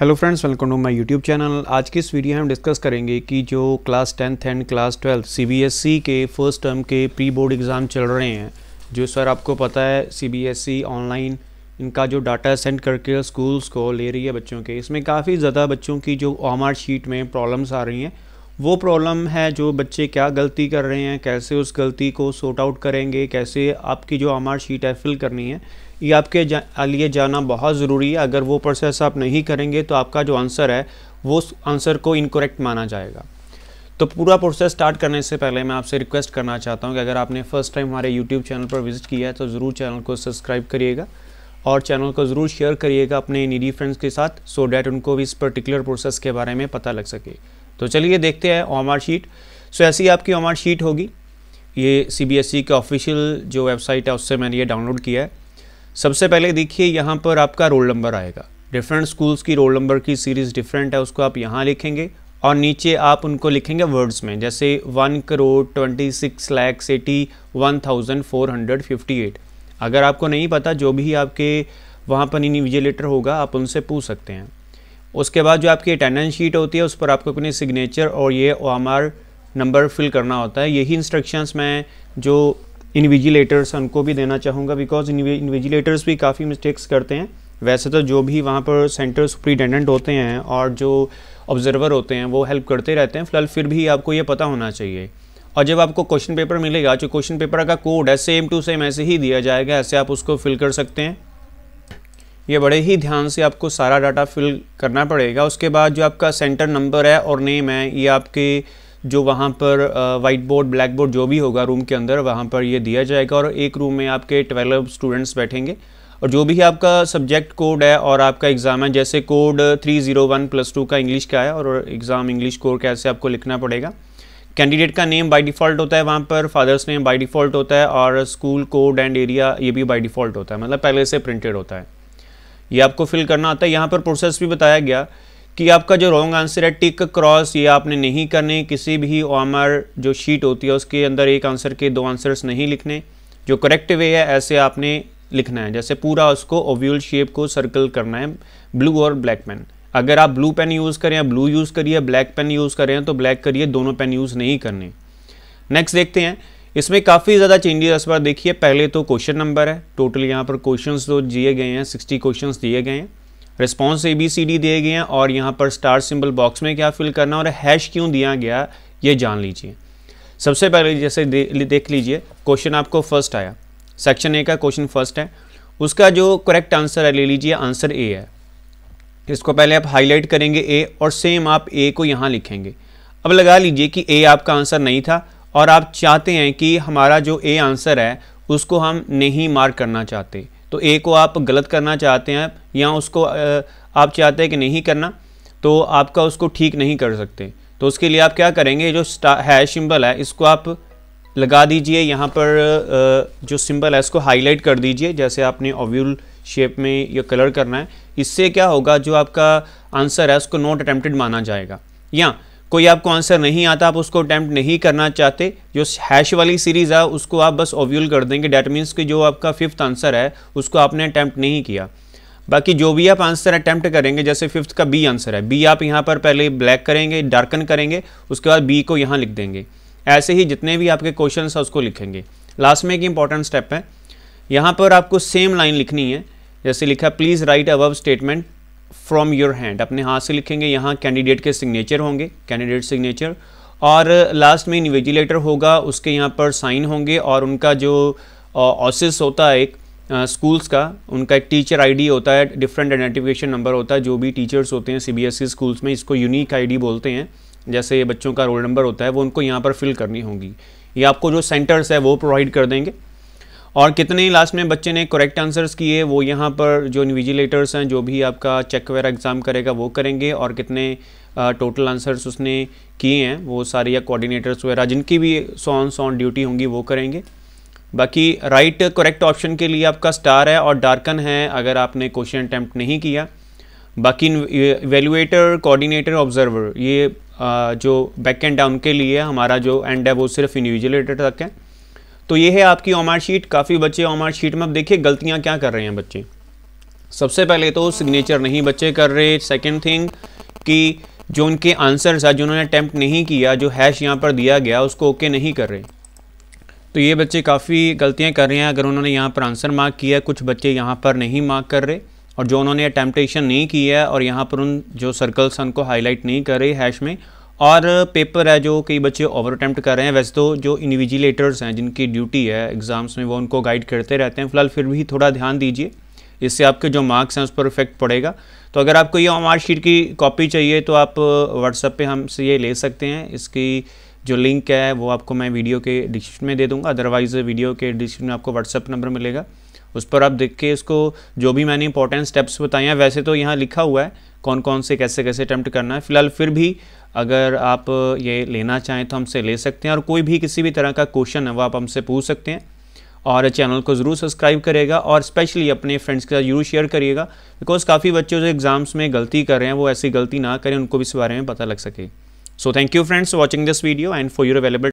Hello friends, welcome to my YouTube channel. आज की इस वीडियो में हम डिस्कस करेंगे कि जो class 10th and class 12th CBSE के फर्स्ट टर्म के प्री बोर्ड एग्ज़ाम चल रहे हैं। जो सर आपको पता है सीबीएसई ऑनलाइन इनका जो डाटा सेंड करके स्कूल्स को ले रही है बच्चों के, इसमें काफ़ी ज़्यादा बच्चों की जो ओएमआर शीट में प्रॉब्लम्स आ रही हैं, वो प्रॉब्लम है जो बच्चे क्या गलती कर रहे हैं, कैसे उस गलती को सॉर्ट आउट करेंगे, कैसे आपकी जो ओएमआर शीट है फिल करनी है, ये आपके लिए जाना बहुत ज़रूरी है। अगर वो प्रोसेस आप नहीं करेंगे तो आपका जो आंसर है वो आंसर को इनकरेक्ट माना जाएगा। तो पूरा प्रोसेस स्टार्ट करने से पहले मैं आपसे रिक्वेस्ट करना चाहता हूँ कि अगर आपने फ़र्स्ट टाइम हमारे यूट्यूब चैनल पर विज़िट किया है तो ज़रूर चैनल को सब्सक्राइब करिएगा और चैनल को ज़रूर शेयर करिएगा अपने नीडी फ्रेंड्स के साथ, सो डैट उनको भी इस पर्टिकुलर प्रोसेस के बारे में पता लग सके। तो चलिए देखते हैं ओएमआर शीट। सो ऐसी आपकी ओएमआर शीट होगी। ये सीबीएसई के ऑफिशियल जो वेबसाइट है उससे मैंने ये डाउनलोड किया है। सबसे पहले देखिए यहाँ पर आपका रोल नंबर आएगा। डिफरेंट स्कूल्स की रोल नंबर की सीरीज़ डिफरेंट है, उसको आप यहाँ लिखेंगे और नीचे आप उनको लिखेंगे वर्ड्स में, जैसे 1,26,81,458। अगर आपको नहीं पता, जो भी आपके वहाँ पर इन्विजिलेटर होगा आप उनसे पूछ सकते हैं। उसके बाद जो आपकी अटेंडेंस शीट होती है उस पर आपको अपने सिग्नेचर और ये ओएमआर नंबर फिल करना होता है। यही इंस्ट्रक्शंस मैं जो इन्विजिलेटर्स उनको भी देना चाहूँगा, बिकॉज इन्विजिलेटर्स भी काफ़ी मिस्टेक्स करते हैं। वैसे तो जो भी वहाँ पर सेंटर सुप्रिटेंडेंट होते हैं और जो ऑब्जर्वर होते हैं वो हेल्प करते रहते हैं, फिलहाल फिर भी आपको ये पता होना चाहिए। और जब आपको क्वेश्चन पेपर मिलेगा, जो क्वेश्चन पेपर का कोड है सेम टू सेम ऐसे ही दिया जाएगा, ऐसे आप उसको फिल कर सकते हैं। ये बड़े ही ध्यान से आपको सारा डाटा फिल करना पड़ेगा। उसके बाद जो आपका सेंटर नंबर है और नेम है, ये आपके जो वहाँ पर वाइट बोर्ड, ब्लैक बोर्ड जो भी होगा रूम के अंदर, वहाँ पर ये दिया जाएगा और एक रूम में आपके 12 स्टूडेंट्स बैठेंगे। और जो भी आपका सब्जेक्ट कोड है और आपका एग्ज़ाम है, जैसे कोड 301+2 का इंग्लिश का है और एग्ज़ाम इंग्लिश कोड कैसे आपको लिखना पड़ेगा। कैंडिडेट का नेम बाय डिफ़ॉल्ट होता है वहाँ पर, फादर्स नेम बाय डिफ़ॉल्ट होता है और स्कूल कोड एंड एरिया ये भी बाय डिफ़ॉल्ट होता है, मतलब पहले से प्रिंटेड होता है। ये आपको फिल करना आता है। यहाँ पर प्रोसेस भी बताया गया कि आपका जो रॉन्ग आंसर है टिक क्रॉस ये आपने नहीं करने। किसी भी ओएमआर जो शीट होती है उसके अंदर एक आंसर के दो आंसर्स नहीं लिखने। जो करेक्ट वे है ऐसे आपने लिखना है, जैसे पूरा उसको ओव्यूल शेप को सर्कल करना है ब्लू और ब्लैक पेन। अगर आप ब्लू पेन यूज़ करें या ब्लू यूज़ करिए, ब्लैक पेन यूज़ करें तो ब्लैक करिए, दोनों पेन यूज़ नहीं करने। नेक्स्ट देखते हैं, इसमें काफ़ी ज़्यादा चेंजेस इस बार देखिए। पहले तो क्वेश्चन नंबर है, टोटल यहाँ पर क्वेश्चंस तो दिए गए हैं 60 क्वेश्चंस दिए गए हैं, रिस्पॉन्स ABCD दिए गए हैं और यहाँ पर स्टार सिंबल बॉक्स में क्या फिल करना और हैश क्यों दिया गया ये जान लीजिए। सबसे पहले जैसे देख लीजिए, क्वेश्चन आपको फर्स्ट आया, सेक्शन ए का क्वेश्चन फर्स्ट है। उसका जो करेक्ट आंसर है ले लीजिए, आंसर ए है। इसको पहले आप हाईलाइट करेंगे ए और सेम आप ए को यहाँ लिखेंगे। अब लगा लीजिए कि ए आपका आंसर नहीं था और आप चाहते हैं कि हमारा जो ए आंसर है उसको हम नहीं मार्क करना चाहते, तो ए को आप गलत करना चाहते हैं या उसको आप चाहते हैं कि नहीं करना, तो आपका उसको ठीक नहीं कर सकते। तो उसके लिए आप क्या करेंगे, जो हैश सिंबल है इसको आप लगा दीजिए यहाँ पर, जो सिंबल है इसको हाईलाइट कर दीजिए, जैसे आपने ओव्यूल शेप में ये कलर करना है। इससे क्या होगा, जो आपका आंसर है उसको नॉट अटेम्प्टेड माना जाएगा। या कोई आपको आंसर नहीं आता, आप उसको अटैम्प्ट नहीं करना चाहते, जो हैश वाली सीरीज़ है उसको आप बस ओव्यूल कर देंगे, डैट मीन्स कि जो आपका फिफ्थ आंसर है उसको आपने अटैम्प्ट नहीं किया। बाकी जो भी आप आंसर अटैम्प्ट करेंगे, जैसे फिफ्थ का बी आंसर है, बी आप यहाँ पर पहले ब्लैक करेंगे, डार्कन करेंगे, उसके बाद बी को यहाँ लिख देंगे। ऐसे ही जितने भी आपके क्वेश्चन है उसको लिखेंगे। लास्ट में एक इंपॉर्टेंट स्टेप है, यहाँ पर आपको सेम लाइन लिखनी है, जैसे लिखा please write above statement from your hand, अपने हाथ से लिखेंगे। यहाँ कैंडिडेट के सिग्नेचर होंगे, कैंडिडेट सिग्नेचर, और लास्ट में इन्विजिलेटर होगा उसके यहाँ पर साइन होंगे और उनका जो ऑसिस होता है एक स्कूल्स का, उनका एक टीचर आईडी होता है, डिफरेंट आइडेंटिफिकेशन नंबर होता है। जो भी टीचर्स होते हैं सीबीएसई स्कूल्स में इसको यूनिक आईडी बोलते हैं, जैसे बच्चों का रोल नंबर होता है, वो उनको यहाँ पर फिल करनी होगी। ये आपको जो सेंटर्स है वो प्रोवाइड कर देंगे और कितने लास्ट में बच्चे ने करेक्ट आंसर्स किए वो यहाँ पर जो इन्विजिलेटर्स हैं, जो भी आपका चेक वगैरह एग्ज़ाम करेगा वो करेंगे, और कितने टोटल आंसर्स उसने किए हैं वो सारे, या कोऑर्डिनेटर्स वगैरह जिनकी भी ऑन ड्यूटी होंगी वो करेंगे। बाकी राइट करेक्ट ऑप्शन के लिए आपका स्टार है और डार्कन है अगर आपने क्वेश्चन अटैम्प्ट नहीं किया। बाकी इवैल्यूएटर, कोऑर्डिनेटर, ऑब्जर्वर, ये जो बैक एंड डाउन के लिए हमारा जो एंड है वो सिर्फ इन्विजिलेटर तक है। तो ये है आपकी ओएमआर शीट। काफ़ी बच्चे ओएमआर शीट में अब देखिए गलतियां क्या कर रहे हैं बच्चे। सबसे पहले तो सिग्नेचर नहीं बच्चे कर रहे। सेकेंड थिंग कि जो उनके आंसर्स है जिन्होंने अटैम्प्ट नहीं किया, जो हैश यहाँ पर दिया गया उसको ओके नहीं कर रहे। तो ये बच्चे काफ़ी गलतियाँ कर रहे हैं। अगर उन्होंने यहाँ पर आंसर मार्क किया, कुछ बच्चे यहाँ पर नहीं मार्क कर रहे, और जो उन्होंने अटैम्प्टेशन नहीं किया और यहाँ पर उन जो सर्कल्स उनको हाईलाइट नहीं कर रहे हैश में। और पेपर है जो कई बच्चे ओवर अटैम्प्ट कर रहे हैं। वैसे तो जो इन्विजिलेटर्स हैं जिनकी ड्यूटी है एग्ज़ाम्स में, वो उनको गाइड करते रहते हैं। फ़िलहाल फिर भी थोड़ा ध्यान दीजिए, इससे आपके जो मार्क्स हैं उस पर इफेक्ट पड़ेगा। तो अगर आपको ये OMR शीट की कॉपी चाहिए तो आप व्हाट्सएप पे हमसे ये ले सकते हैं। इसकी जो लिंक है वो आपको मैं वीडियो के डिस्क्रिप्शन में दे दूंगा, अदरवाइज़ वीडियो के डिस्क्रिप्शन में आपको व्हाट्सएप नंबर मिलेगा। उस पर आप देख के इसको जो भी मैंने इंपॉर्टेंट स्टेप्स बताए हैं, वैसे तो यहाँ लिखा हुआ है कौन कौन से कैसे कैसे अटैम्प्ट करना है। फ़िलहाल फिर भी अगर आप ये लेना चाहें तो हमसे ले सकते हैं। और कोई भी किसी भी तरह का क्वेश्चन है वो आप हमसे पूछ सकते हैं। और चैनल को ज़रूर सब्सक्राइब करिएगा और स्पेशली अपने फ्रेंड्स के साथ जरूर शेयर करिएगा, बिकॉज काफ़ी बच्चे जो एग्ज़ाम्स में गलती कर रहे हैं वो ऐसी गलती ना करें, उनको भी इस बारे में पता लग सके। So thank you friends watching this video and for your available